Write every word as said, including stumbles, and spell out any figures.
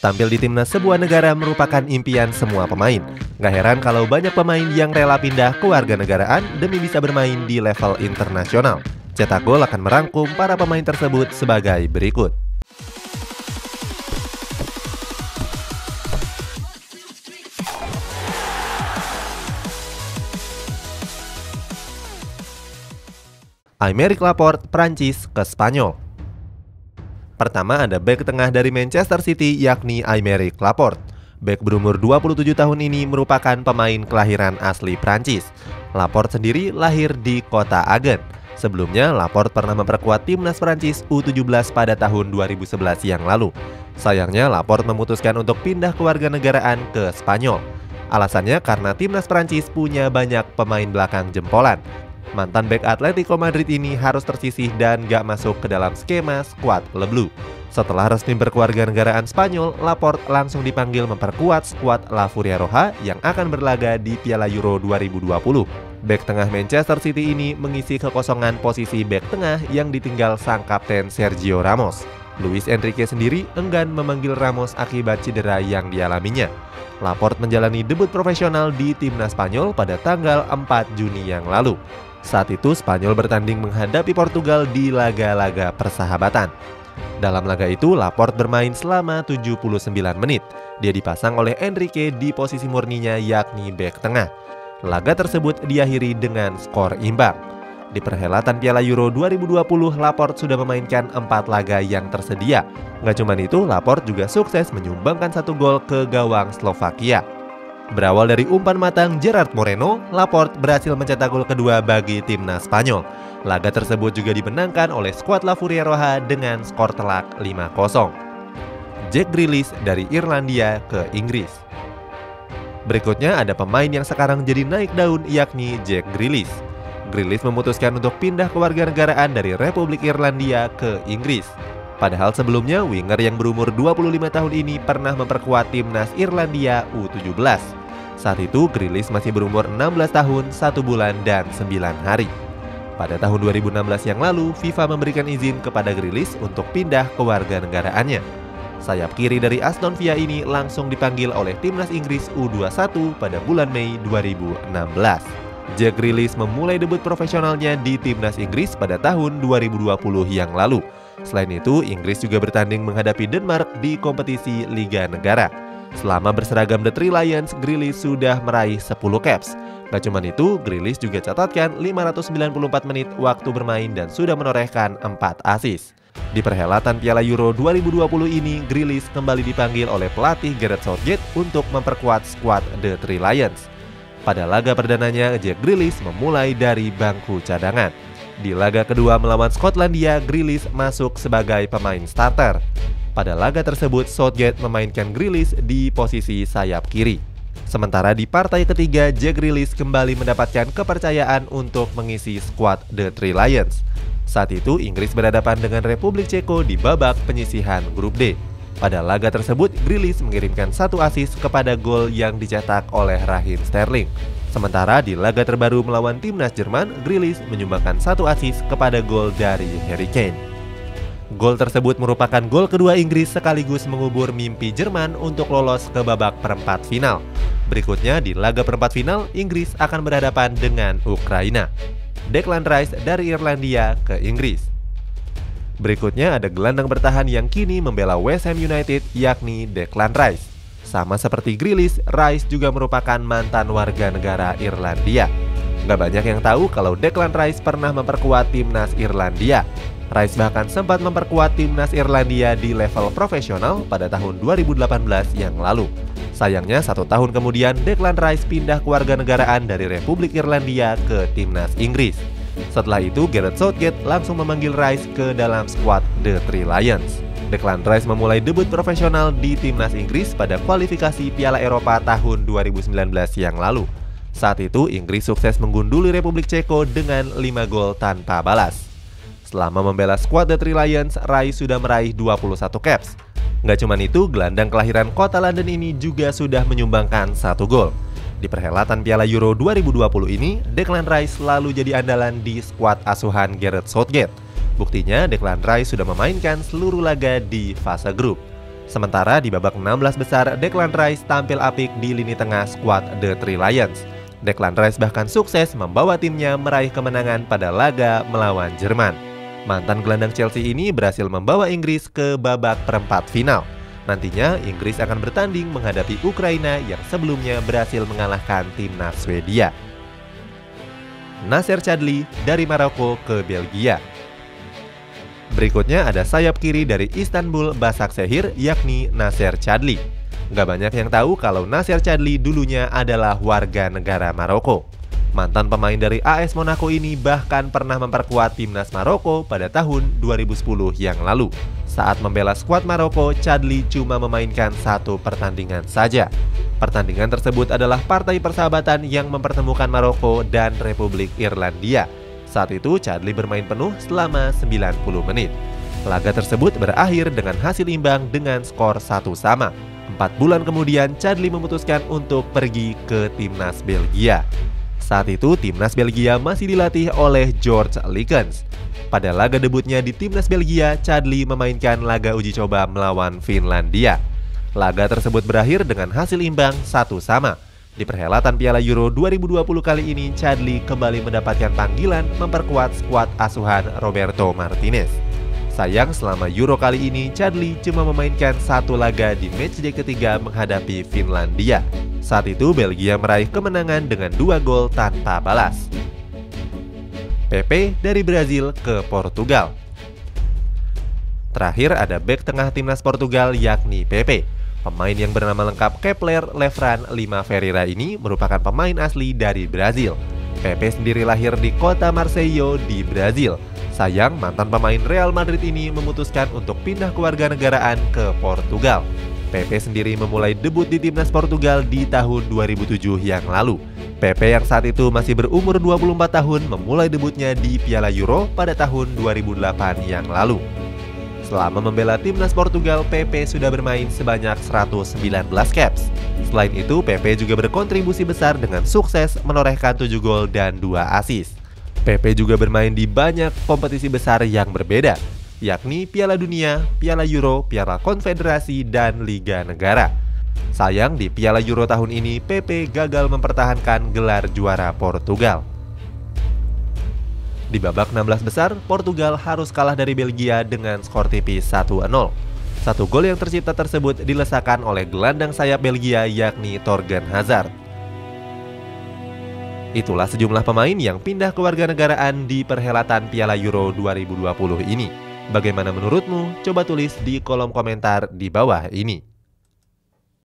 Tampil di timnas sebuah negara merupakan impian semua pemain. Nggak heran kalau banyak pemain yang rela pindah ke kewarganegaraan demi bisa bermain di level internasional. Cetak Gol akan merangkum para pemain tersebut sebagai berikut. Aymeric Laporte, Prancis ke Spanyol. Pertama ada bek tengah dari Manchester City yakni Aymeric Laporte. Bek berumur dua puluh tujuh tahun ini merupakan pemain kelahiran asli Prancis. Laporte sendiri lahir di kota Agen. Sebelumnya, Laporte pernah memperkuat timnas Prancis U tujuh belas pada tahun dua ribu sebelas yang lalu. Sayangnya, Laporte memutuskan untuk pindah kewarganegaraan ke Spanyol. Alasannya karena timnas Prancis punya banyak pemain belakang jempolan. Mantan bek Atletico Madrid ini harus tersisih dan gak masuk ke dalam skema skuad Le Bleu. Setelah resmi berkewarganegaraan Spanyol, Laporte langsung dipanggil memperkuat skuad La Furia Roja yang akan berlaga di Piala Euro dua ribu dua puluh. Bek tengah Manchester City ini mengisi kekosongan posisi bek tengah yang ditinggal sang kapten Sergio Ramos. Luis Enrique sendiri enggan memanggil Ramos akibat cedera yang dialaminya. Laporte menjalani debut profesional di timnas Spanyol pada tanggal empat Juni yang lalu. Saat itu Spanyol bertanding menghadapi Portugal di laga-laga persahabatan. Dalam laga itu Laporte bermain selama tujuh puluh sembilan menit. Dia dipasang oleh Enrique di posisi murninya yakni bek tengah. Laga tersebut diakhiri dengan skor imbang. Di perhelatan Piala Euro dua ribu dua puluh, Laporte sudah memainkan empat laga yang tersedia. Nggak cuma itu, Laporte juga sukses menyumbangkan satu gol ke gawang Slovakia. Berawal dari umpan matang Gerard Moreno, Laporte berhasil mencetak gol kedua bagi timnas Spanyol. Laga tersebut juga dimenangkan oleh skuad La Furia Roja dengan skor telak lima kosong. Jack Grealish dari Irlandia ke Inggris. Berikutnya ada pemain yang sekarang jadi naik daun yakni Jack Grealish. Grealish memutuskan untuk pindah kewarganegaraan dari Republik Irlandia ke Inggris. Padahal sebelumnya, winger yang berumur dua puluh lima tahun ini pernah memperkuat timnas Irlandia U tujuh belas. Saat itu, Grealish masih berumur enam belas tahun, satu bulan, dan sembilan hari. Pada tahun dua ribu enam belas yang lalu, FIFA memberikan izin kepada Grealish untuk pindah ke warganegaraannya. Sayap kiri dari Aston Villa ini langsung dipanggil oleh timnas Inggris U dua puluh satu pada bulan Mei dua ribu enam belas. Jack Grealish memulai debut profesionalnya di timnas Inggris pada tahun dua ribu dua puluh yang lalu. Selain itu, Inggris juga bertanding menghadapi Denmark di kompetisi Liga Negara. Selama berseragam The Three Lions, Grealish sudah meraih sepuluh caps. Gak cuma itu, Grealish juga catatkan lima ratus sembilan puluh empat menit waktu bermain dan sudah menorehkan empat assist. Di perhelatan Piala Euro dua ribu dua puluh ini, Grealish kembali dipanggil oleh pelatih Gareth Southgate untuk memperkuat skuad The Three Lions. Pada laga perdananya, Jack Grealish memulai dari bangku cadangan. Di laga kedua melawan Skotlandia, Grealish masuk sebagai pemain starter. Pada laga tersebut, Southgate memainkan Grealish di posisi sayap kiri. Sementara di partai ketiga, Jack Grealish kembali mendapatkan kepercayaan untuk mengisi skuad The Three Lions. Saat itu, Inggris berhadapan dengan Republik Ceko di babak penyisihan grup D. Pada laga tersebut, Grealish mengirimkan satu assist kepada gol yang dicetak oleh Raheem Sterling. Sementara di laga terbaru melawan timnas Jerman, Grealish menyumbangkan satu assist kepada gol dari Harry Kane. Gol tersebut merupakan gol kedua Inggris sekaligus mengubur mimpi Jerman untuk lolos ke babak perempat final. Berikutnya di laga perempat final, Inggris akan berhadapan dengan Ukraina. Declan Rice dari Irlandia ke Inggris. Berikutnya ada gelandang bertahan yang kini membela West Ham United yakni Declan Rice. Sama seperti Grealish, Rice juga merupakan mantan warga negara Irlandia. Nggak banyak yang tahu kalau Declan Rice pernah memperkuat timnas Irlandia. Rice bahkan sempat memperkuat timnas Irlandia di level profesional pada tahun dua ribu delapan belas yang lalu. Sayangnya, satu tahun kemudian Declan Rice pindah kewarganegaraan dari Republik Irlandia ke timnas Inggris. Setelah itu, Gareth Southgate langsung memanggil Rice ke dalam skuad The Three Lions. Declan Rice memulai debut profesional di timnas Inggris pada kualifikasi Piala Eropa tahun dua ribu sembilan belas yang lalu. Saat itu, Inggris sukses menggunduli Republik Ceko dengan lima gol tanpa balas. Selama membela skuad The Three Lions, Rice sudah meraih dua puluh satu caps. Nggak cuma itu, gelandang kelahiran kota London ini juga sudah menyumbangkan satu gol. Di perhelatan Piala Euro dua ribu dua puluh ini, Declan Rice selalu jadi andalan di skuad asuhan Gareth Southgate. Buktinya, Declan Rice sudah memainkan seluruh laga di fase grup. Sementara di babak enam belas besar, Declan Rice tampil apik di lini tengah skuad The Three Lions. Declan Rice bahkan sukses membawa timnya meraih kemenangan pada laga melawan Jerman. Mantan gelandang Chelsea ini berhasil membawa Inggris ke babak perempat final. Nantinya Inggris akan bertanding menghadapi Ukraina yang sebelumnya berhasil mengalahkan timnas Swedia. Nacer Chadli dari Maroko ke Belgia. Berikutnya ada sayap kiri dari Istanbul Başakşehir yakni Nacer Chadli. Gak banyak yang tahu kalau Nacer Chadli dulunya adalah warga negara Maroko. Mantan pemain dari A S Monaco ini bahkan pernah memperkuat timnas Maroko pada tahun dua ribu sepuluh yang lalu. Saat membela skuad Maroko, Chadli cuma memainkan satu pertandingan saja. Pertandingan tersebut adalah Partai Persahabatan yang mempertemukan Maroko dan Republik Irlandia. Saat itu Chadli bermain penuh selama sembilan puluh menit. Laga tersebut berakhir dengan hasil imbang dengan skor satu sama. Empat bulan kemudian Chadli memutuskan untuk pergi ke timnas Belgia. Saat itu, timnas Belgia masih dilatih oleh George Likens. Pada laga debutnya di timnas Belgia, Chadli memainkan laga uji coba melawan Finlandia. Laga tersebut berakhir dengan hasil imbang satu sama. Di perhelatan Piala Euro dua ribu dua puluh kali ini, Chadli kembali mendapatkan panggilan memperkuat skuad asuhan Roberto Martinez. Sayang, selama Euro kali ini, Chadli cuma memainkan satu laga di matchday ketiga menghadapi Finlandia. Saat itu Belgia meraih kemenangan dengan dua gol tanpa balas. Pepe dari Brazil ke Portugal. Terakhir ada bek tengah timnas Portugal yakni Pepe. Pemain yang bernama lengkap Kepler Lefran Lima Ferreira ini merupakan pemain asli dari Brazil. Pepe sendiri lahir di kota Marseille di Brazil. Sayang, mantan pemain Real Madrid ini memutuskan untuk pindah kewarganegaraan ke Portugal. Pepe sendiri memulai debut di timnas Portugal di tahun dua ribu tujuh yang lalu. Pepe yang saat itu masih berumur dua puluh empat tahun memulai debutnya di Piala Euro pada tahun dua ribu delapan yang lalu. Selama membela timnas Portugal, Pepe sudah bermain sebanyak seratus sembilan belas caps. Selain itu, Pepe juga berkontribusi besar dengan sukses menorehkan tujuh gol dan dua assist. Pepe juga bermain di banyak kompetisi besar yang berbeda, yakni Piala Dunia, Piala Euro, Piala Konfederasi, dan Liga Negara. Sayang, di Piala Euro tahun ini, Pepe gagal mempertahankan gelar juara Portugal. Di babak enam belas besar, Portugal harus kalah dari Belgia dengan skor tipis satu nol. Satu gol yang tercipta tersebut dilesakan oleh gelandang sayap Belgia yakni Torgen Hazard. Itulah sejumlah pemain yang pindah kewarganegaraan di perhelatan Piala Euro dua ribu dua puluh ini. Bagaimana menurutmu? Coba tulis di kolom komentar di bawah ini.